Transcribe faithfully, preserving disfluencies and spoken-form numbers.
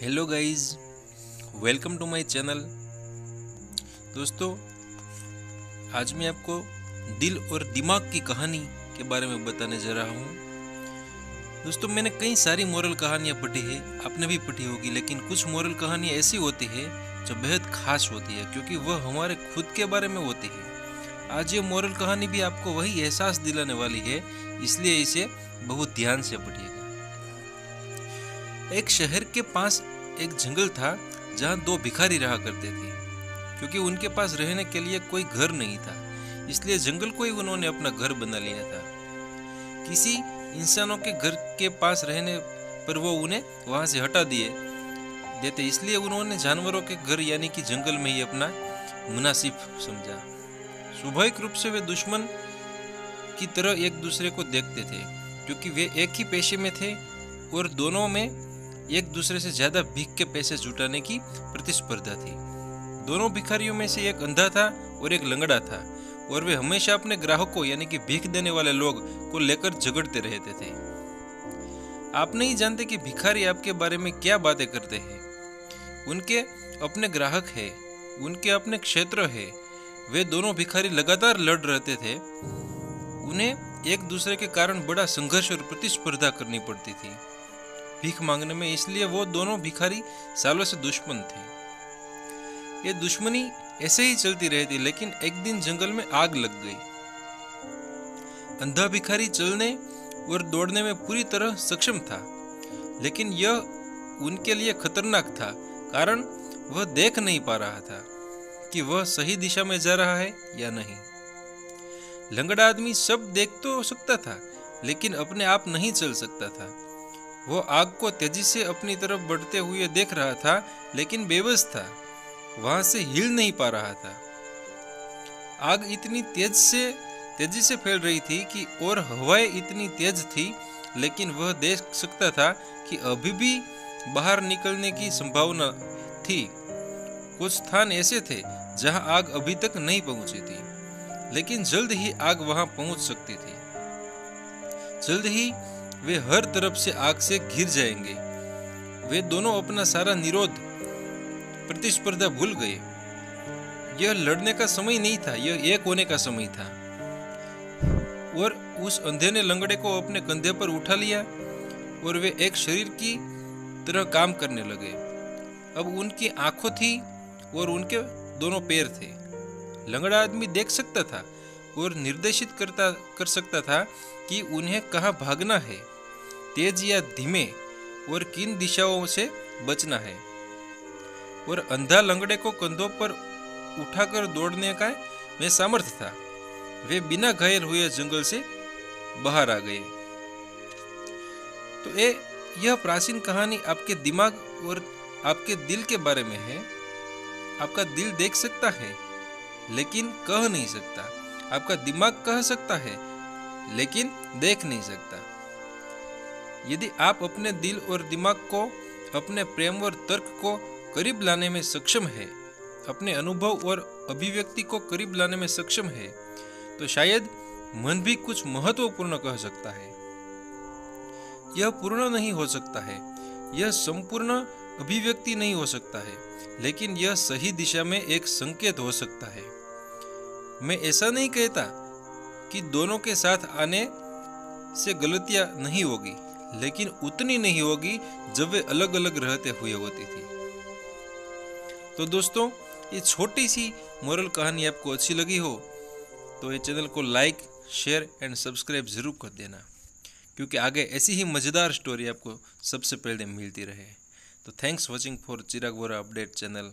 Hello guys, welcome to my channel. दोस्तों, आज मैं आपको दिल और दिमाग की कहानी के बारे में बताने जा रहा हूँ। दोस्तों, मैंने कई सारी मोरल कहानियाँ पढ़ी है, आपने भी पढ़ी होगी, लेकिन कुछ मोरल कहानियाँ ऐसी होती है जो बेहद खास होती है क्योंकि वह हमारे खुद के बारे में होती है। आज ये मोरल कहानी भी आपको वही एहसास दिलाने वाली है, इसलिए इसे बहुत ध्यान से पढ़िएगा। एक शहर के पास एक जंगल था जहाँ दो भिखारी रहा करते थे, क्योंकि उनके पास रहने के लिए कोई घर नहीं था, इसलिए जंगल को ही उन्होंने अपना घर बना लिया था। किसी इंसानों के घर के पास रहने पर वो उन्हें वहाँ से हटा दिए देते, इसलिए उन्होंने जानवरों के घर यानी कि जंगल में ही अपना मुनासिब समझा। स्वाभाविक रूप से वे दुश्मन की तरह एक दूसरे को देखते थे, क्योंकि वे एक ही पेशे में थे और दोनों में एक दूसरे से ज्यादा भीख के पैसे जुटाने की प्रतिस्पर्धा थी। दोनों भिखारियों में से एक अंधा था और एक लंगड़ा था, और वे हमेशा अपने ग्राहकों यानी कि भीख देने वाले लोग को लेकर झगड़ते रहते थे। आप नहीं जानते कि भिखारी आपके बारे में क्या बातें करते हैं। उनके अपने ग्राहक है, उनके अपने क्षेत्र है। वे दोनों भिखारी लगातार लड़ रहते थे। उन्हें एक दूसरे के कारण बड़ा संघर्ष और प्रतिस्पर्धा करनी पड़ती थी भीख मांगने में, इसलिए वो दोनों भिखारी सालों से दुश्मन थे। ये दुश्मनी ऐसे ही चलती रहती, लेकिन एक दिन जंगल में आग लग गई। अंधा भिखारी चलने और दौड़ने में पूरी तरह सक्षम था, लेकिन यह उनके लिए खतरनाक था, कारण वह देख नहीं पा रहा था कि वह सही दिशा में जा रहा है या नहीं। लंगड़ा आदमी सब देख तो सकता था, लेकिन अपने आप नहीं चल सकता था। वो आग को तेजी से अपनी तरफ बढ़ते हुए देख रहा था, लेकिन बेबस था, वहां से हिल नहीं पा रहा था। आग इतनी तेज से तेजी से फैल रही थी कि और हवाएं इतनी तेज थी, लेकिन वह देख सकता था कि अभी भी बाहर निकलने की संभावना थी। कुछ स्थान ऐसे थे जहां आग अभी तक नहीं पहुंची थी, लेकिन जल्द ही आग वहां पहुंच सकती थी। जल्द ही वे हर तरफ से आग से घिर जाएंगे। वे दोनों अपना सारा निरोध प्रतिस्पर्धा भूल गए। यह लड़ने का समय नहीं था, यह एक होने का समय था। और उस अंधे ने लंगड़े को अपने कंधे पर उठा लिया और वे एक शरीर की तरह काम करने लगे। अब उनकी आंखों थी और उनके दोनों पैर थे। लंगड़ा आदमी देख सकता था और निर्देशित करता कर सकता था कि उन्हें कहाँ भागना है, तेज या धीमे, और किन दिशाओं से बचना है। और अंधा लंगड़े को कंधों पर उठाकर दौड़ने का में सामर्थ्य था। वे बिना घायल हुए जंगल से बाहर आ गए। तो ये यह प्राचीन कहानी आपके दिमाग और आपके दिल के बारे में है। आपका दिल देख सकता है लेकिन कह नहीं सकता, आपका दिमाग कह सकता है लेकिन देख नहीं सकता। यदि आप अपने दिल और दिमाग को, अपने प्रेम और तर्क को करीब लाने में सक्षम है, अपने अनुभव और अभिव्यक्ति को करीब लाने में सक्षम है, तो शायद मन भी कुछ महत्वपूर्ण कह सकता है। यह पूर्ण नहीं हो सकता है, यह संपूर्ण अभिव्यक्ति नहीं हो सकता है, लेकिन यह सही दिशा में एक संकेत हो सकता है। मैं ऐसा नहीं कहता कि दोनों के साथ आने से गलतियां नहीं होगी, लेकिन उतनी नहीं होगी जब वे अलग अलग रहते हुए होती थी। तो दोस्तों, ये छोटी सी मोरल कहानी आपको अच्छी लगी हो तो ये चैनल को लाइक, शेयर एंड सब्सक्राइब जरूर कर देना, क्योंकि आगे ऐसी ही मज़ेदार स्टोरी आपको सबसे पहले मिलती रहे। तो thanks watching for Chirag Vora update channel.